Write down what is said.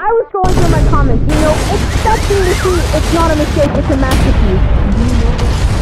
I was scrolling through my comments, you know, it's touching to see, it's not a mistake, it's a masterpiece.